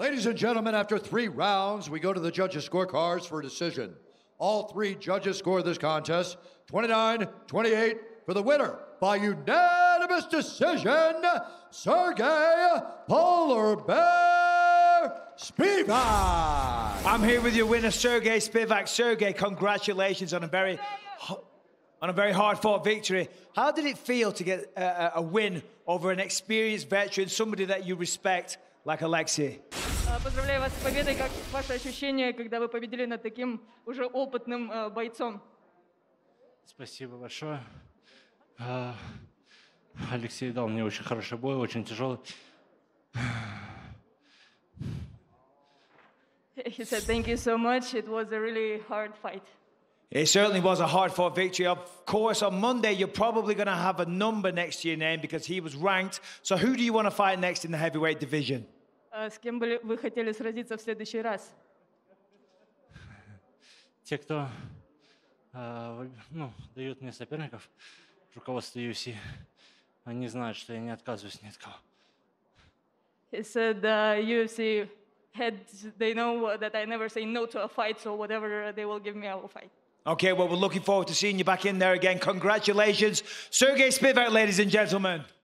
Ladies and gentlemen, after 3 rounds, we go to the judges' scorecards for a decision. All 3 judges scored this contest 29-28 for the winner by unanimous decision, Sergey Spivak. I'm here with your winner, Sergey Spivak. Sergey, congratulations on a very hard-fought victory. How did it feel to get a win over an experienced veteran, somebody that you respect, like Alexey? Поздравляю вас с победой. Как ваши ощущения, когда вы победили над таким уже опытным бойцом? Спасибо большое. Алексей дал мне очень хороший бой, очень тяжелый. He said thank you so much. It was a really hard fight. It certainly was a hard-fought victory. Of course, on Monday, you're probably going to have a number next to your name because he was ranked. So who do you want to fight next in the heavyweight division? С кем бы вы хотели сразиться в следующий раз? Те, кто дает мне соперников, руководство UFC, они знают, что я не отказываюсь ни от кого. He said UFC heads, they know that I never say no to a fight, so whatever they will give me, I will fight. Okay, well, we're looking forward to seeing you back in there again. Congratulations, Sergey Spivak, ladies and gentlemen.